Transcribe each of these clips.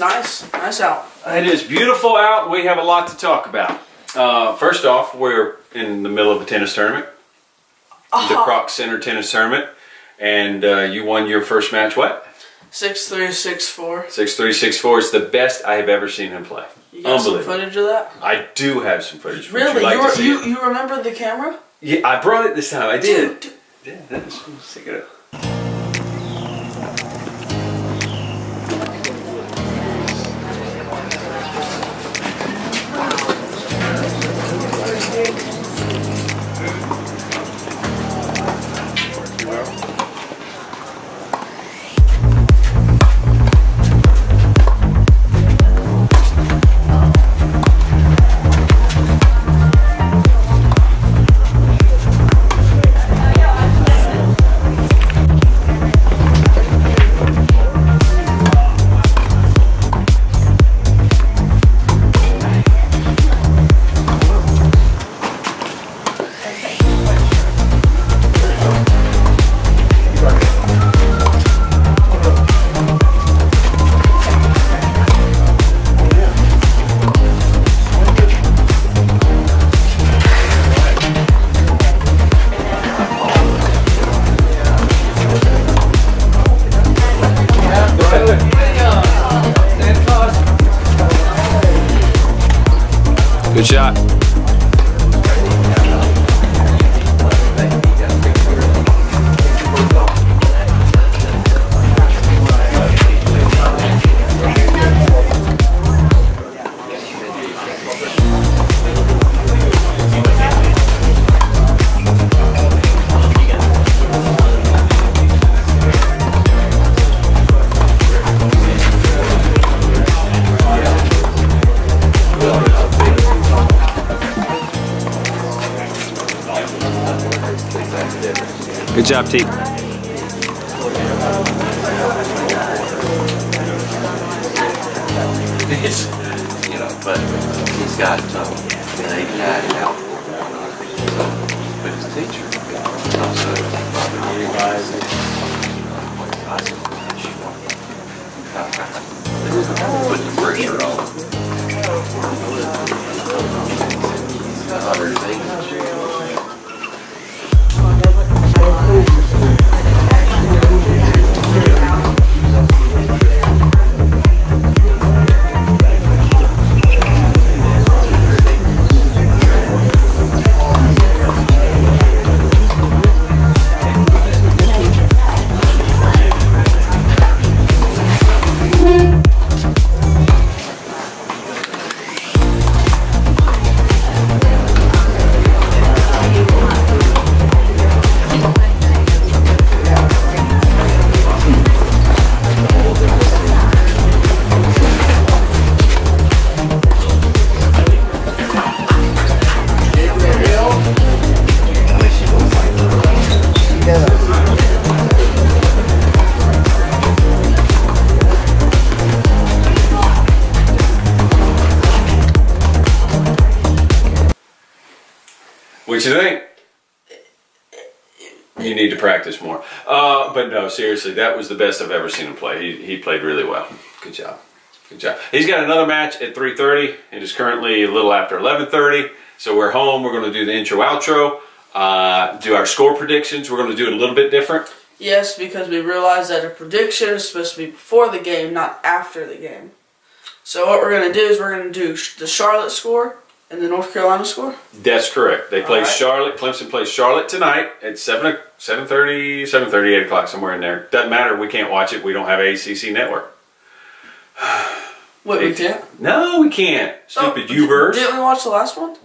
It's nice. Nice out. It is beautiful out. We have a lot to talk about. First off, we're in the middle of a tennis tournament. The Croc Center tennis tournament. And you won your first match what? 6-3, 6-4. 6-3, 6-4. It's the best I have ever seen him play. You got some footage of that? I do have some footage. Really? You remember the camera? Yeah, I brought it this time. I did. Dude. Yeah, let's take it up. Good shot. Good job, Teague. But he's got, he had it out with his teacher. Also, put the pressure on. What you think? You need to practice more. But no, seriously, that was the best I've ever seen him play. He played really well. Good job. Good job. He's got another match at 3:30. It is currently a little after 11:30. So we're home. We're going to do the intro, outro, do our score predictions. We're going to do it a little bit different. Yes, because we realized that a prediction is supposed to be before the game, not after the game. So what we're going to do is we're going to do the Charlotte score. And the North Carolina score? That's correct. They play Charlotte. Clemson plays Charlotte tonight at 7:30, 8 o'clock, somewhere in there. Doesn't matter. We can't watch it. We don't have ACC network. What, we can't? No, we can't. Stupid U-verse. Didn't we watch the last one?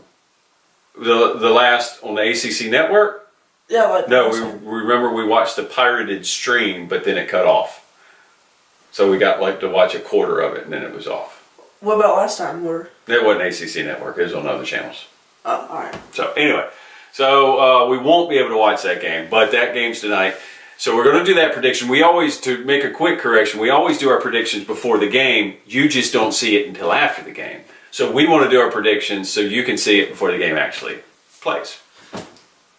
The last on the ACC network? Yeah. Like no, we remember we watched the pirated stream, but then it cut off. So we got like to watch a quarter of it, and then it was off. What about last time? It wasn't ACC Network. It was on other channels. Oh, all right. So, anyway. So, we won't be able to watch that game. But that game's tonight. So, we're going to do that prediction. We always, to make a quick correction, we always do our predictions before the game. You just don't see it until after the game. So, we want to do our predictions so you can see it before the game actually plays.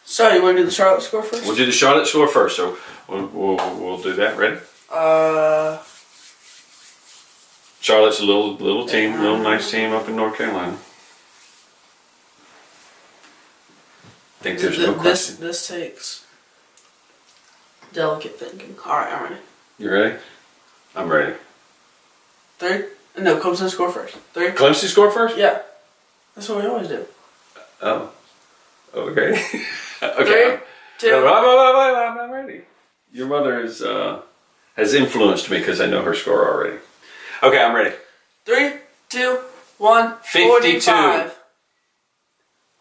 So, you want to do the Charlotte score first? We'll do the Charlotte score first. So, we'll do that. Ready? Charlotte's a little team, little nice team up in North Carolina. I think there's no question. This takes delicate thinking. All right, I'm ready. You ready? I'm ready. Third? No, Clemson score first. Three. Clemson score first? Yeah. That's what we always do. Oh. Okay. Okay. 3, 2. No, I'm ready. Your mother is, has influenced me because I know her score already. Okay, I'm ready. 3, 2, 1. 52. 45.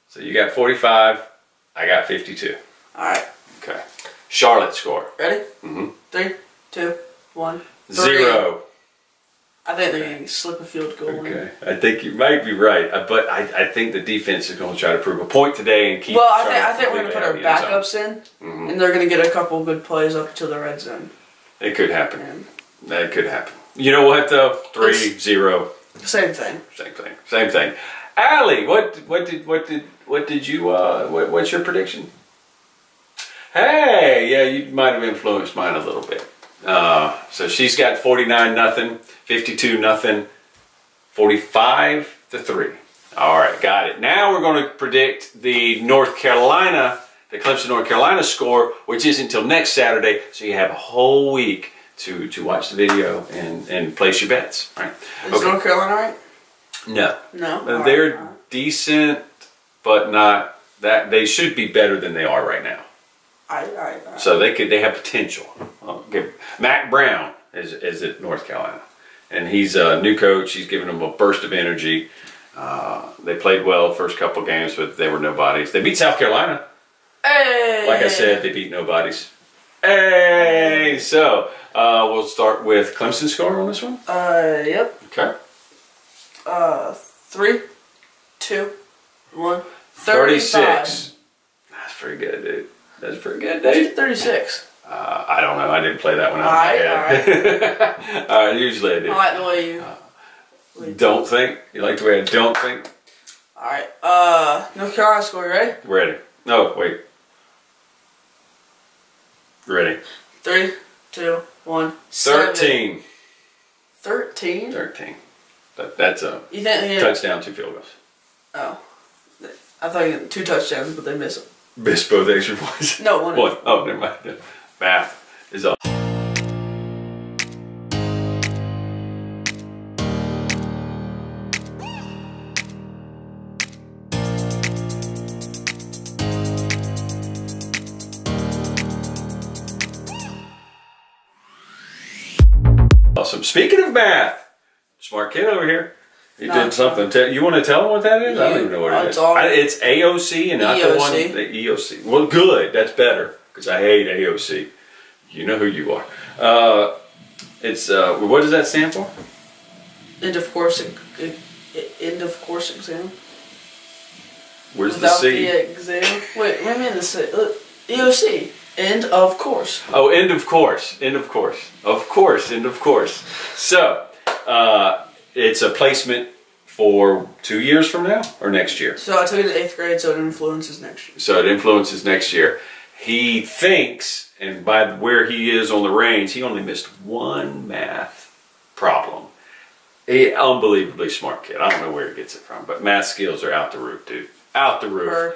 So you got 45. I got 52. All right. Okay. Charlotte score. Ready? Mm-hmm. 3, 2, 1. 0. I think they're going to slip a field goal. Okay, I think you might be right, but I think the defense is going to try to prove a point today and keep. Well, I think we're going to put our backups in, and they're going to get a couple good plays up to the red zone. It could happen. That could happen. You know what though? 3-0. Same thing. Same thing. Same thing. Allie, what did you what's your prediction? Hey, yeah, you might have influenced mine a little bit. So she's got 49-0, 52-0, 45-3. All right, got it. Now we're going to predict the North Carolina, the Clemson, North Carolina score, which is until next Saturday. So you have a whole week to watch the video and place your bets. Right? Is North Carolina right? No, no, they're decent, but not that they should be better than they are right now. So they could, they have potential. Matt Brown is at North Carolina, and he's a new coach. He's giving them a burst of energy. They played well the first couple games, but they were nobodies. They beat South Carolina. Hey! Like I said, they beat nobodies. Hey! So we'll start with Clemson score on this one. Yep. Okay. 3, 2, 1. 36. That's pretty good, dude. That's pretty good, dude. 36. I don't know. I didn't play that one out of my head. All right, usually I do. I like the way you... don't think? You like the way I don't think? All right. North Carolina score, you ready? Ready. No, wait. Ready. 3, 2, 1. 13. 13? 13. That's a touchdown, 2 field goals. Oh. I thought you had 2 touchdowns, but they missed them. Missed both extra points? No, 1. 1. Oh, never mind. No. Math is up. Awesome. Speaking of math, smart kid over here. You did something. You want to tell them what that is? I don't even know what it is. It's AOC and not the one. The EOC. Well, good. That's better because I hate AOC. You know who you are. It's what does that stand for? End of course. End of course exam. Where's the C? Without the exam. Wait. What do you mean the C? EOC. End of course. Oh, end of course. End of course. Of course. End of course. So. It's a placement for 2 years from now or next year. So I took it in 8th grade, so it influences next year. So it influences next year. He thinks, and by where he is on the range, he only missed 1 math problem. He, unbelievably smart kid. I don't know where he gets it from, but math skills are out the roof, dude. Out the roof. Her.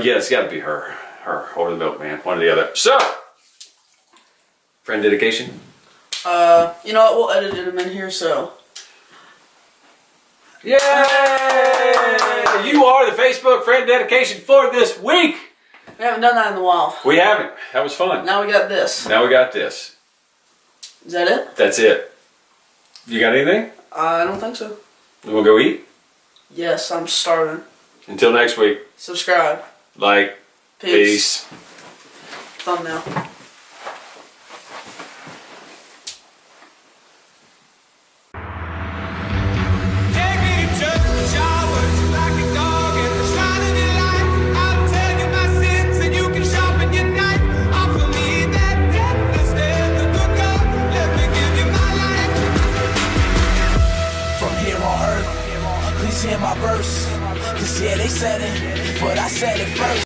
Yeah, it's got to be her. Her or the milkman, one or the other. So, friend dedication? You know what? We'll edit them in here, so... Yay! You are the Facebook friend dedication for this week. We haven't done that in a while. We haven't. That was fun. Now we got this. Now we got this. Is that it? That's it. You got anything? I don't think so. You want to go eat? Yes, I'm starving. Until next week. Subscribe. Like. Peace. Thumbnail. Verse, 'cause yeah, they said it, but I said it first.